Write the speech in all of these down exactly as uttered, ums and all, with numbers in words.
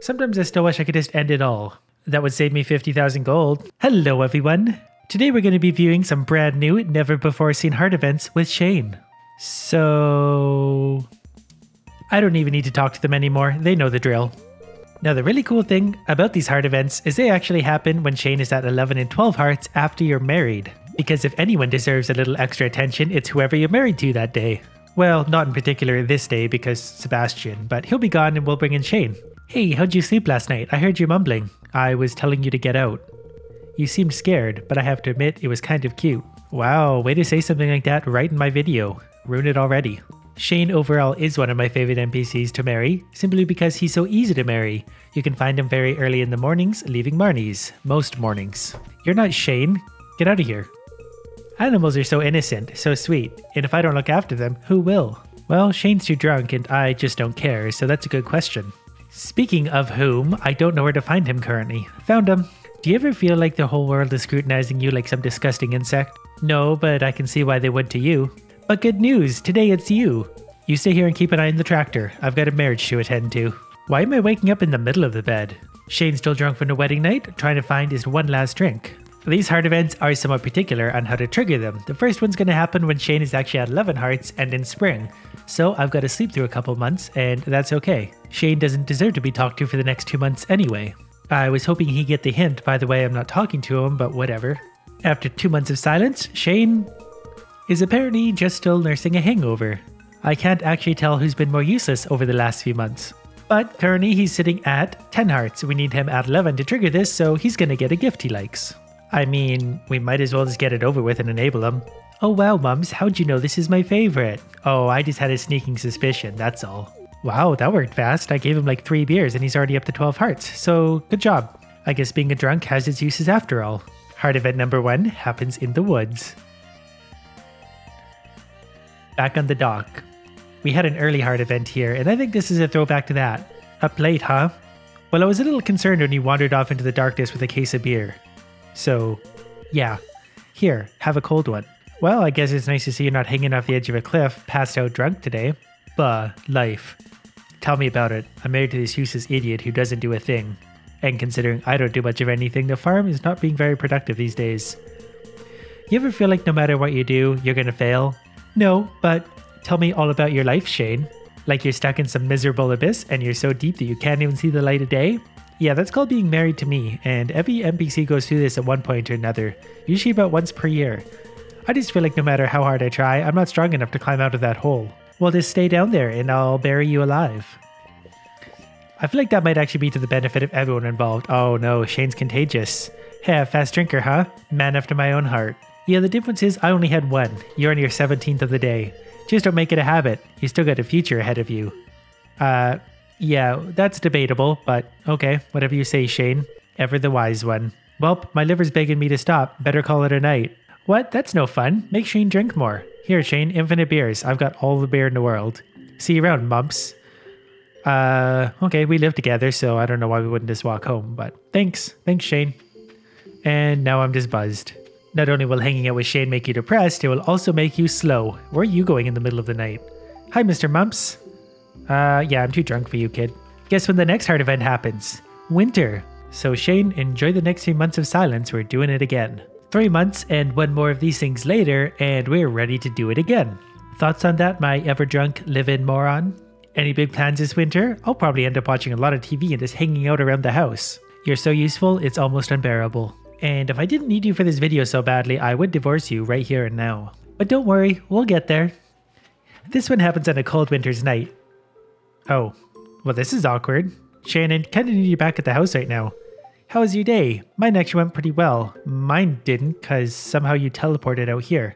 Sometimes I still wish I could just end it all. That would save me fifty thousand gold. Hello everyone! Today we're going to be viewing some brand new, never before seen heart events with Shane. So... I don't even need to talk to them anymore, they know the drill. Now the really cool thing about these heart events is they actually happen when Shane is at eleven and twelve hearts after you're married. Because if anyone deserves a little extra attention, it's whoever you're married to that day. Well, not in particular this day because Sebastian, but he'll be gone and we'll bring in Shane. Hey, how'd you sleep last night? I heard you mumbling. I was telling you to get out. You seemed scared, but I have to admit it was kind of cute. Wow, way to say something like that right in my video. Ruined it already. Shane overall is one of my favorite N P Cs to marry, simply because he's so easy to marry. You can find him very early in the mornings, leaving Marnie's. Most mornings. You're not Shane. Get out of here. Animals are so innocent, so sweet, and if I don't look after them, who will? Well, Shane's too drunk and I just don't care, so that's a good question. Speaking of whom, I don't know where to find him currently. Found him. Do you ever feel like the whole world is scrutinizing you like some disgusting insect? No, but I can see why they would to you. But good news, today it's you. You stay here and keep an eye on the tractor. I've got a marriage to attend to. Why am I waking up in the middle of the bed? Shane's still drunk from the wedding night, trying to find his one last drink. These heart events are somewhat particular on how to trigger them. The first one's going to happen when Shane is actually at eleven hearts and in spring. So I've got to sleep through a couple months and that's okay. Shane doesn't deserve to be talked to for the next two months anyway. I was hoping he'd get the hint, by the way I'm not talking to him, but whatever. After two months of silence, Shane is apparently just still nursing a hangover. I can't actually tell who's been more useless over the last few months. But currently he's sitting at ten hearts. We need him at eleven to trigger this, so he's going to get a gift he likes. I mean, we might as well just get it over with and enable him. Oh wow, mums, how'd you know this is my favorite? Oh, I just had a sneaking suspicion, that's all. Wow, that worked fast. I gave him like three beers and he's already up to twelve hearts, so good job. I guess being a drunk has its uses after all. Heart event number one happens in the woods. Back on the dock. We had an early heart event here, and I think this is a throwback to that. Up late, huh? Well, I was a little concerned when he wandered off into the darkness with a case of beer. So, yeah. Here, have a cold one. Well, I guess it's nice to see you're not hanging off the edge of a cliff, passed out drunk today. Buh, life. Tell me about it. I'm married to this useless idiot who doesn't do a thing. And considering I don't do much of anything, the farm is not being very productive these days. You ever feel like no matter what you do, you're gonna fail? No, but tell me all about your life, Shane. Like you're stuck in some miserable abyss and you're so deep that you can't even see the light of day? Yeah, that's called being married to me, and every N P C goes through this at one point or another, usually about once per year. I just feel like no matter how hard I try, I'm not strong enough to climb out of that hole. Well, just stay down there and I'll bury you alive. I feel like that might actually be to the benefit of everyone involved. Oh no, Shane's contagious. Hey, a fast drinker, huh? Man after my own heart. Yeah, the difference is I only had one. You're on your seventeenth of the day. Just don't make it a habit. You still got a future ahead of you. Uh... Yeah, that's debatable, but okay, whatever you say, Shane. Ever the wise one. Welp, my liver's begging me to stop. Better call it a night. What? That's no fun. Make Shane drink more. Here, Shane, infinite beers. I've got all the beer in the world. See you around, mumps. Uh, okay, we live together, so I don't know why we wouldn't just walk home, but thanks. Thanks, Shane. And now I'm just buzzed. Not only will hanging out with Shane make you depressed, it will also make you slow. Where are you going in the middle of the night? Hi, Mister Mumps. Uh, yeah, I'm too drunk for you, kid. Guess when the next heart event happens? Winter. So Shane, enjoy the next few months of silence, we're doing it again. Three months and one more of these things later, and we're ready to do it again. Thoughts on that, my ever-drunk live-in moron? Any big plans this winter? I'll probably end up watching a lot of T V and just hanging out around the house. You're so useful, it's almost unbearable. And if I didn't need you for this video so badly, I would divorce you right here and now. But don't worry, we'll get there. This one happens on a cold winter's night. Oh, well this is awkward. Shannon, kinda need you back at the house right now. How was your day? Mine actually went pretty well. Mine didn't, cause somehow you teleported out here.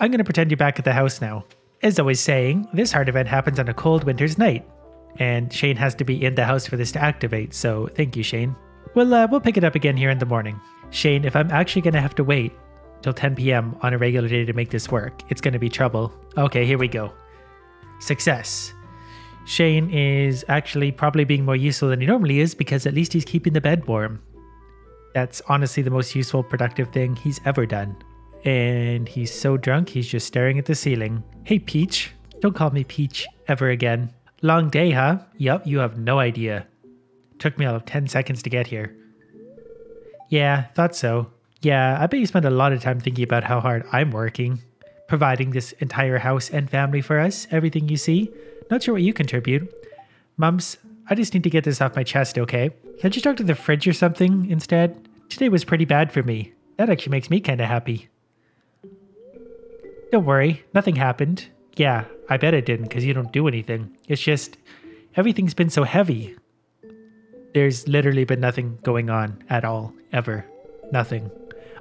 I'm gonna pretend you're back at the house now. As I was saying, this heart event happens on a cold winter's night. And Shane has to be in the house for this to activate, so thank you, Shane. We'll, uh, we'll pick it up again here in the morning. Shane, if I'm actually gonna have to wait till ten p m on a regular day to make this work, it's gonna be trouble. Okay, here we go. Success. Shane is actually probably being more useful than he normally is because at least he's keeping the bed warm. That's honestly the most useful, productive thing he's ever done. And he's so drunk he's just staring at the ceiling. Hey Peach, don't call me Peach ever again. Long day, huh? Yup, you have no idea. Took me about ten seconds to get here. Yeah, thought so. Yeah, I bet you spend a lot of time thinking about how hard I'm working. Providing this entire house and family for us, everything you see. Not sure what you contribute. Mums, I just need to get this off my chest, okay? Can't you talk to the fridge or something instead? Today was pretty bad for me. That actually makes me kinda happy. Don't worry, nothing happened. Yeah, I bet it didn't, because you don't do anything. It's just, everything's been so heavy. There's literally been nothing going on at all, ever. Nothing.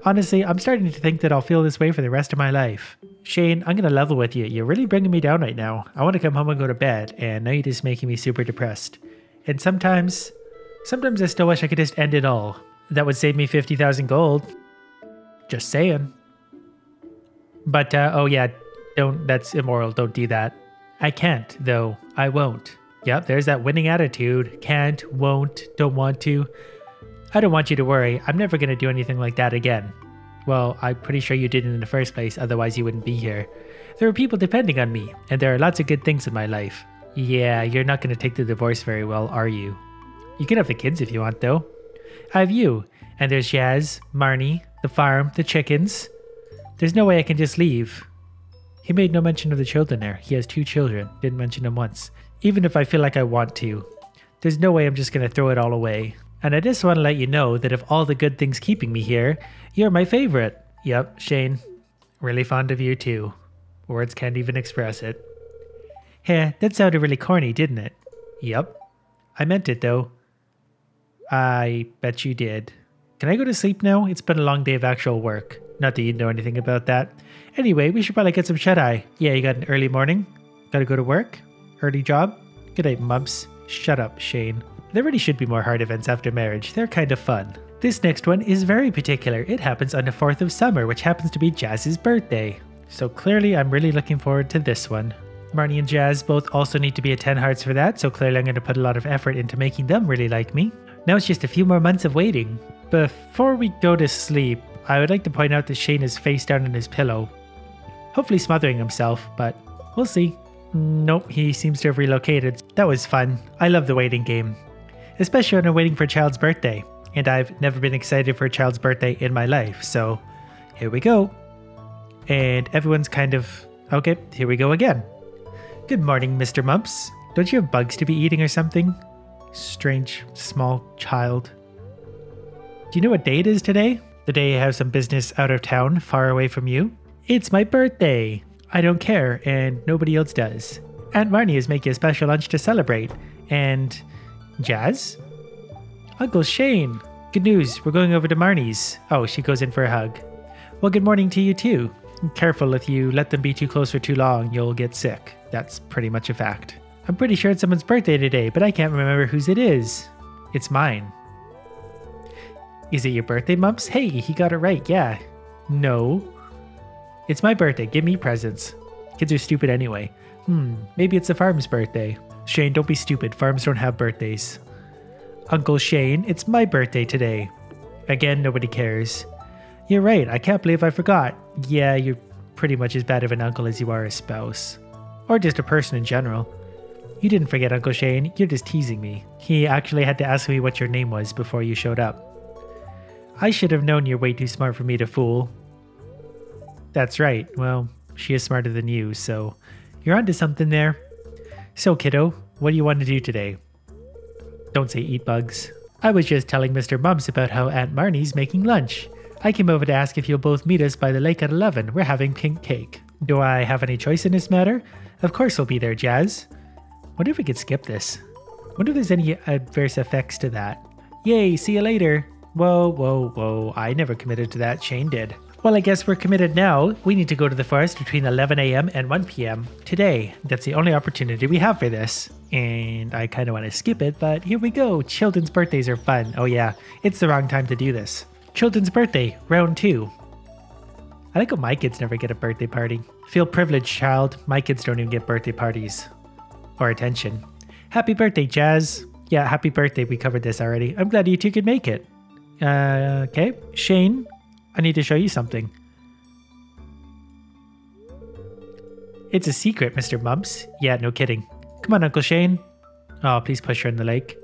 Honestly, I'm starting to think that I'll feel this way for the rest of my life. Shane, I'm gonna level with you. You're really bringing me down right now. I want to come home and go to bed, and now you're just making me super depressed. And sometimes, sometimes I still wish I could just end it all. That would save me fifty thousand gold. Just saying. But, uh, oh yeah, don't, that's immoral, don't do that. I can't, though. I won't. Yep, there's that winning attitude. Can't, won't, don't want to. I don't want you to worry. I'm never going to do anything like that again. Well, I'm pretty sure you didn't in the first place, otherwise you wouldn't be here. There are people depending on me, and there are lots of good things in my life. Yeah, you're not going to take the divorce very well, are you? You can have the kids if you want, though. I have you. And there's Jas, Marnie, the farm, the chickens. There's no way I can just leave. He made no mention of the children there. He has two children. Didn't mention them once. Even if I feel like I want to. There's no way I'm just going to throw it all away. And I just want to let you know that of all the good things keeping me here, you're my favorite. Yep, Shane. Really fond of you too. Words can't even express it. Heh, that sounded really corny, didn't it? Yep. I meant it though. I bet you did. Can I go to sleep now? It's been a long day of actual work. Not that you'd know anything about that. Anyway, we should probably get some shut-eye. Yeah, you got an early morning? Gotta go to work? Early job? Good night, mumps. Shut up, Shane. There really should be more hard events after marriage. They're kind of fun. This next one is very particular. It happens on the fourth of summer, which happens to be Jas's birthday. So clearly I'm really looking forward to this one. Marnie and Jas both also need to be at ten hearts for that, so clearly I'm going to put a lot of effort into making them really like me. Now it's just a few more months of waiting. Before we go to sleep, I would like to point out that Shane is face down on his pillow. Hopefully smothering himself, but we'll see. Nope, he seems to have relocated. That was fun. I love the waiting game. Especially when I'm waiting for a child's birthday. And I've never been excited for a child's birthday in my life, so here we go. And everyone's kind of... Okay, here we go again. Good morning, Mister Mumps. Don't you have bugs to be eating or something? Strange, small child. Do you know what day it is today? The day I have some business out of town, far away from you? It's my birthday! I don't care, and nobody else does. Aunt Marnie is making a special lunch to celebrate, and... Jas? Uncle Shane! Good news, we're going over to Marnie's. Oh, she goes in for a hug. Well, good morning to you too. Careful, if you let them be too close for too long, you'll get sick. That's pretty much a fact. I'm pretty sure it's someone's birthday today, but I can't remember whose it is. It's mine. Is it your birthday, Mumps? Hey, he got it right, yeah. No. It's my birthday, give me presents. Kids are stupid anyway. Hmm, maybe it's the farm's birthday. Shane, don't be stupid. Farms don't have birthdays. Uncle Shane, it's my birthday today. Again, nobody cares. You're right. I can't believe I forgot. Yeah, you're pretty much as bad of an uncle as you are a spouse. Or just a person in general. You didn't forget, Uncle Shane. You're just teasing me. He actually had to ask me what your name was before you showed up. I should have known you're way too smart for me to fool. That's right. Well, she is smarter than you, so you're onto something there. So kiddo, what do you want to do today? Don't say eat bugs. I was just telling Mister Mumps about how Aunt Marnie's making lunch. I came over to ask if you'll both meet us by the lake at eleven. We're having pink cake. Do I have any choice in this matter? Of course we'll be there, Jas. Wonder if we could skip this. Wonder if there's any adverse effects to that. Yay, see you later. Whoa, whoa, whoa. I never committed to that. Shane did. Well, I guess we're committed now. We need to go to the forest between eleven a m and one p m today. That's the only opportunity we have for this. And I kind of want to skip it, but here we go. Children's birthdays are fun. Oh yeah, it's the wrong time to do this. Children's birthday, round two. I like how my kids never get a birthday party. Feel privileged, child. My kids don't even get birthday parties. Or attention. Happy birthday, Jas. Yeah, happy birthday. We covered this already. I'm glad you two could make it. Uh, okay. Shane? I need to show you something. It's a secret, Mister Mumps. Yeah, no kidding. Come on, Uncle Shane. Oh, please push her in the lake.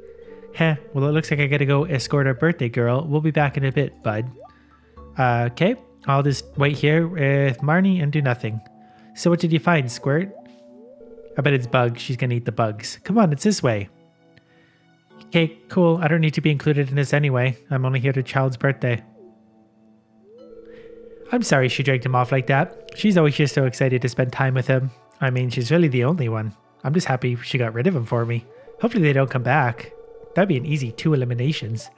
Heh, well, it looks like I gotta go escort our birthday girl. We'll be back in a bit, bud. Uh, okay, I'll just wait here with Marnie and do nothing. So what did you find, Squirt? I bet it's bugs. She's gonna eat the bugs. Come on, it's this way. Okay, cool. I don't need to be included in this anyway. I'm only here to child's birthday. I'm sorry she dragged him off like that. She's always just so excited to spend time with him. I mean, she's really the only one. I'm just happy she got rid of him for me. Hopefully they don't come back. That'd be an easy two eliminations.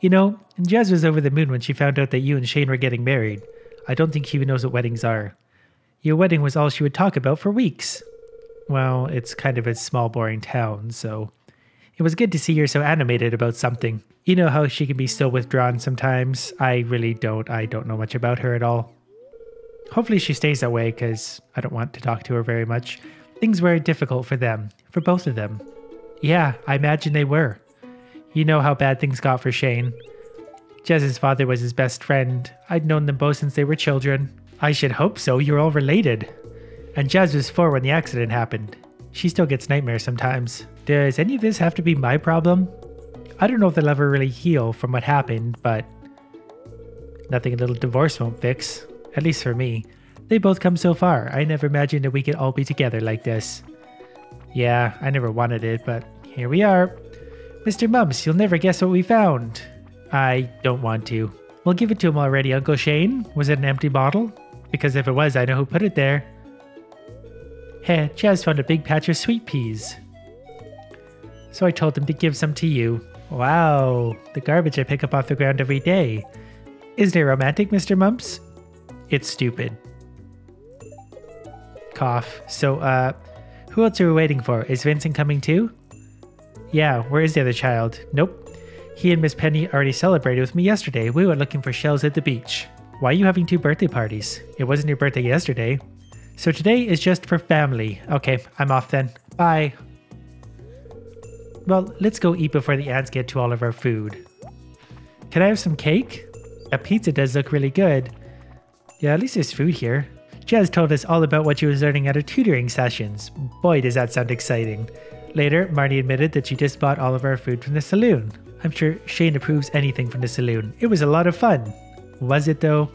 You know, Jas was over the moon when she found out that you and Shane were getting married. I don't think she even knows what weddings are. Your wedding was all she would talk about for weeks. Well, it's kind of a small, boring town, so... It was good to see her so animated about something. You know how she can be so withdrawn sometimes. I really don't. I don't know much about her at all. Hopefully she stays that way, because I don't want to talk to her very much. Things were difficult for them. For both of them. Yeah, I imagine they were. You know how bad things got for Shane. Jaz's father was his best friend. I'd known them both since they were children. I should hope so. You're all related. And Jas was four when the accident happened. She still gets nightmares sometimes. Does any of this have to be my problem? I don't know if they'll ever really heal from what happened, but nothing a little divorce won't fix. At least for me. They both come so far. I never imagined that we could all be together like this. Yeah, I never wanted it, but here we are. Mister Mumps, you'll never guess what we found. I don't want to. We'll give it to him already, Uncle Shane. Was it an empty bottle? Because if it was, I know who put it there. Heh, Jas found a big patch of sweet peas. So I told them to give some to you. Wow, the garbage I pick up off the ground every day. Isn't it romantic, Mister Mumps? It's stupid. Cough. So, uh, who else are we waiting for? Is Vincent coming too? Yeah, where is the other child? Nope. He and Miss Penny already celebrated with me yesterday. We were looking for shells at the beach. Why are you having two birthday parties? It wasn't your birthday yesterday. So today is just for family. Okay, I'm off then. Bye. Well, let's go eat before the ants get to all of our food. Can I have some cake? That pizza does look really good. Yeah, at least there's food here. Jas told us all about what she was learning at her tutoring sessions. Boy, does that sound exciting. Later, Marnie admitted that she just bought all of our food from the saloon. I'm sure Shane approves anything from the saloon. It was a lot of fun. Was it though?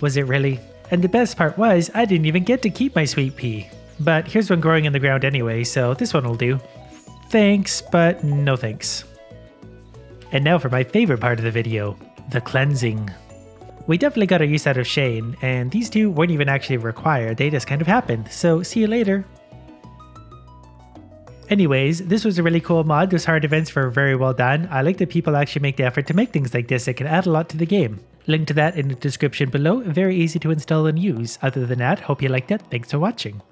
Was it really? And the best part was, I didn't even get to keep my sweet pea. But here's one growing in the ground anyway, so this one will do. Thanks, but no thanks. And now for my favorite part of the video, the cleansing. We definitely got our use out of Shane, and these two weren't even actually required, they just kind of happened, so see you later. Anyways, this was a really cool mod. Those hard events were very well done. I like that people actually make the effort to make things like this. It can add a lot to the game. Link to that in the description below. Very easy to install and use. Other than that, hope you liked it. Thanks for watching.